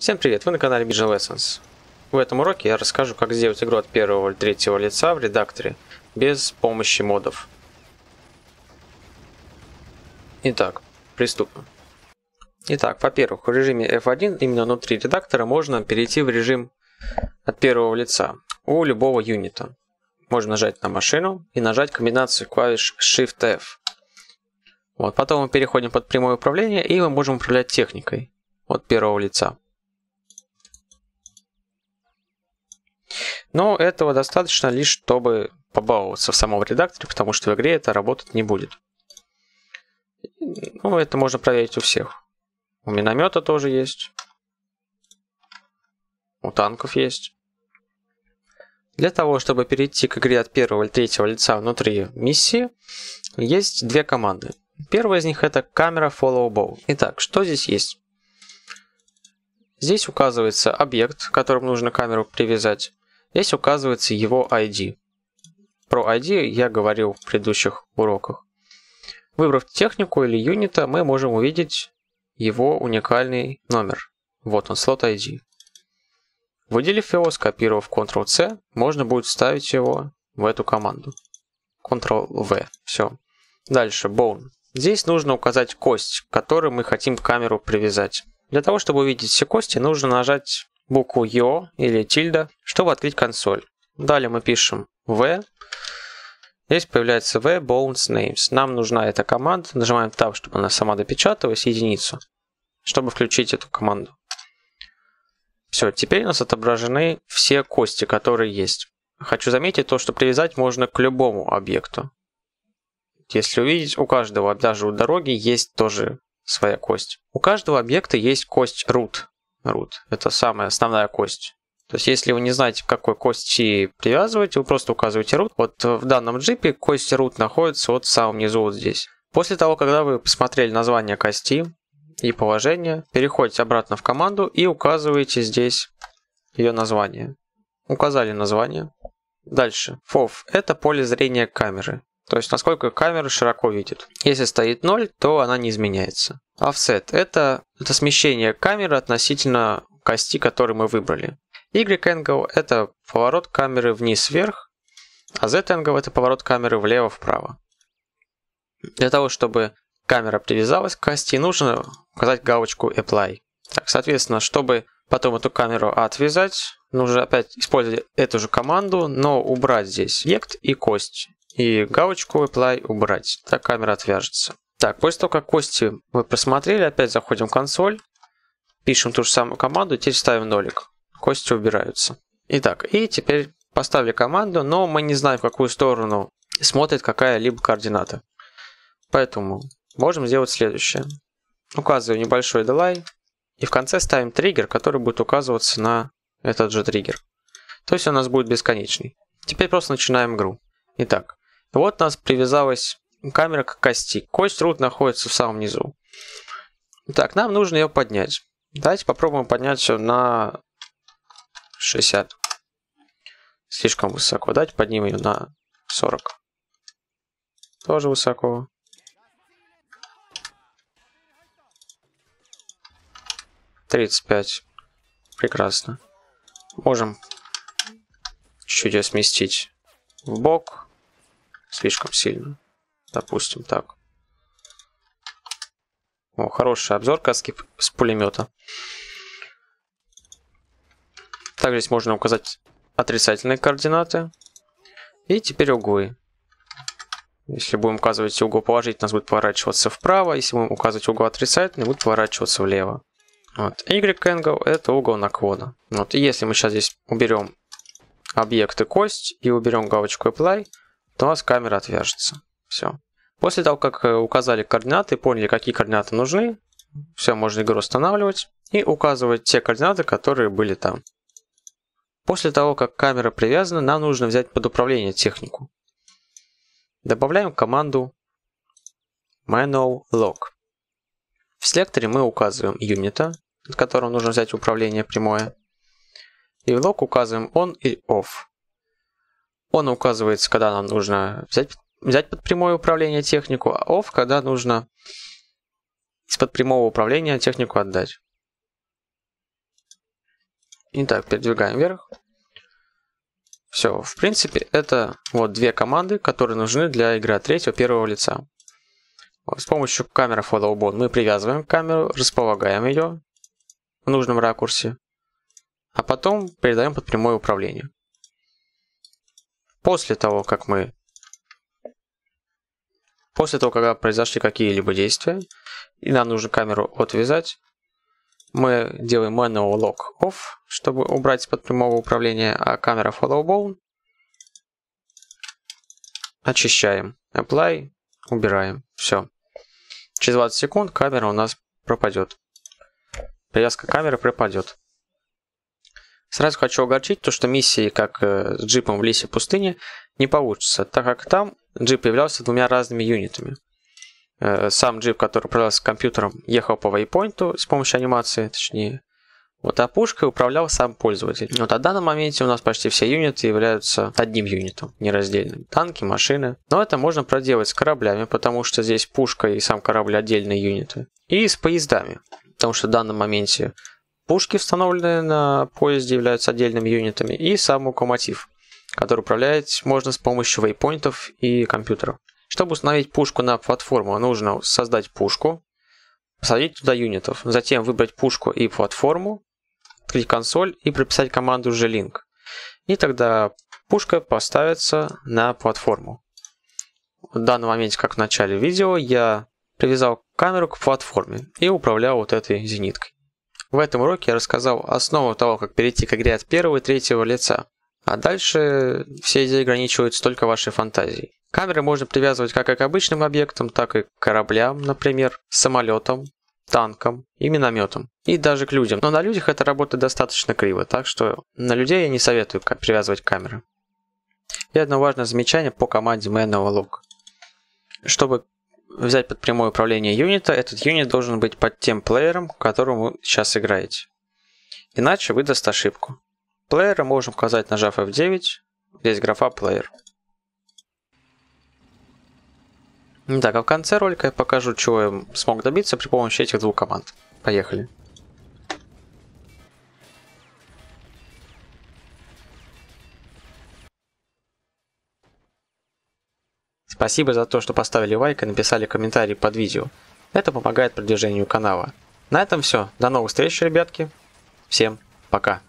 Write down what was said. Всем привет, вы на канале Midgen Lessons. В этом уроке я расскажу, как сделать игру от первого или третьего лица в редакторе без помощи модов. Итак, приступим. Итак, во-первых, в режиме F1 именно внутри редактора можно перейти в режим от первого лица у любого юнита. Можно нажать на машину и нажать комбинацию клавиш Shift-F. Вот, потом мы переходим под прямое управление, и мы можем управлять техникой от первого лица. Но этого достаточно лишь, чтобы побаловаться в самом редакторе, потому что в игре это работать не будет. Ну, это можно проверить у всех. У миномета тоже есть. У танков есть. Для того, чтобы перейти к игре от первого или третьего лица внутри миссии, есть две команды. Первая из них это Camera Follow Bone. Итак, что здесь есть? Здесь указывается объект, к которому нужно камеру привязать. Здесь указывается его ID. Про ID я говорил в предыдущих уроках. Выбрав технику или юнита, мы можем увидеть его уникальный номер. Вот он, слот ID. Выделив его, скопировав Ctrl-C, можно будет вставить его в эту команду. Ctrl-V. Все. Дальше, Bone. Здесь нужно указать кость, к которой мы хотим камеру привязать. Для того, чтобы увидеть все кости, нужно нажать букву «ё» или тильда, чтобы открыть консоль. Далее мы пишем «v». Здесь появляется «v bones names». Нам нужна эта команда. Нажимаем «tab», чтобы она сама допечаталась, единицу, чтобы включить эту команду. Все, теперь у нас отображены все кости, которые есть. Хочу заметить то, что привязать можно к любому объекту. Если увидеть, у каждого, даже у дороги, есть тоже своя кость. У каждого объекта есть кость root. Root. Это самая основная кость. То есть, если вы не знаете, к какой кости привязывать, вы просто указываете root. Вот в данном джипе кость root находится вот в самом низу, вот здесь. После того, когда вы посмотрели название кости и положение, переходите обратно в команду и указываете здесь ее название. Указали название. Дальше. FOV. Это поле зрения камеры. То есть, насколько камера широко видит. Если стоит 0, то она не изменяется. Offset – это смещение камеры относительно кости, которую мы выбрали. Y-angle – это поворот камеры вниз-вверх, а Z-angle – это поворот камеры влево-вправо. Для того, чтобы камера привязалась к кости, нужно указать галочку Apply. Так, соответственно, чтобы потом эту камеру отвязать, нужно опять использовать эту же команду, но убрать здесь объект и кость. И галочку Apply убрать. Так камера отвяжется. Так, после того, как кости мы просмотрели, опять заходим в консоль. Пишем ту же самую команду, теперь ставим нолик. Кости убираются. Итак, и теперь поставили команду, но мы не знаем, в какую сторону смотрит какая-либо координата. Поэтому можем сделать следующее. Указываем небольшой delay. И в конце ставим триггер, который будет указываться на этот же триггер. То есть он у нас будет бесконечный. Теперь просто начинаем игру. Итак. Вот у нас привязалась камера к кости. Кость root находится в самом низу. Так, нам нужно ее поднять. Давайте попробуем поднять ее на 60. Слишком высоко. Давайте поднимем ее на 40. Тоже высоко. «35». Прекрасно. Можем чуть-чуть ее сместить в бок. Слишком сильно. Допустим, так. О, хороший обзор каски с пулемета. Также здесь можно указать отрицательные координаты. И теперь углы. Если будем указывать угол положительный, у нас будет поворачиваться вправо. Если будем указывать угол отрицательный, будет поворачиваться влево. Вот. Y-angle это угол наклона. Вот. И если мы сейчас здесь уберем объект и кость и уберем галочку Apply, то у нас камера отвяжется. Все. После того, как указали координаты, поняли, какие координаты нужны, все, можно игру останавливать и указывать те координаты, которые были там. После того, как камера привязана, нам нужно взять под управление технику. Добавляем команду Manual Lock. В селекторе мы указываем юнита, от которого нужно взять управление прямое. И в Lock указываем On и Off. Он указывается, когда нам нужно взять под прямое управление технику, а off, когда нужно из-под прямого управления технику отдать. Итак, передвигаем вверх. Все, в принципе, это вот две команды, которые нужны для игры от третьего первого лица. Вот, с помощью Camera Follow Bone мы привязываем камеру, располагаем ее в нужном ракурсе, а потом передаем под прямое управление. После того, когда произошли какие-либо действия, и нам нужно камеру отвязать, мы делаем Manual Lock Off, чтобы убрать из-под прямого управления, а Camera Follow Bone очищаем. Apply, убираем. Все. Через 20 секунд камера у нас пропадет. Привязка камеры пропадет. Сразу хочу огорчить то, что миссии, как с джипом в лесе пустыни, не получится, так как там джип являлся двумя разными юнитами. Сам джип, который управлялся компьютером, ехал по вейпоинту с помощью анимации, точнее. Вот, а пушкой управлял сам пользователь. Вот, а в данном моменте у нас почти все юниты являются одним юнитом, нераздельным. Танки, машины. Но это можно проделать с кораблями, потому что здесь пушка и сам корабль отдельные юниты. И с поездами, потому что в данном моменте пушки, установленные на поезде, являются отдельными юнитами. И сам локомотив, который управлять можно с помощью вейпоинтов и компьютера. Чтобы установить пушку на платформу, нужно создать пушку, посадить туда юнитов, затем выбрать пушку и платформу, открыть консоль и прописать команду G-Link. И тогда пушка поставится на платформу. В данном моменте, как в начале видео, я привязал камеру к платформе и управлял вот этой зениткой. В этом уроке я рассказал основу того, как перейти к игре от первого и третьего лица. А дальше все идеи ограничиваются только вашей фантазией. Камеры можно привязывать как к обычным объектам, так и к кораблям, например, самолетам, танкам и минометам. И даже к людям. Но на людях это работает достаточно криво, так что на людей я не советую привязывать камеры. И одно важное замечание по команде Manual Lock. Чтобы взять под прямое управление юнита, этот юнит должен быть под тем плеером, которым вы сейчас играете. Иначе выдаст ошибку. Плеера можем указать, нажав F9, здесь графа плеер. Так, а в конце ролика я покажу, чего я смог добиться при помощи этих двух команд. Поехали. Спасибо за то, что поставили лайк и написали комментарий под видео. Это помогает продвижению канала. На этом все. До новых встреч, ребятки. Всем пока.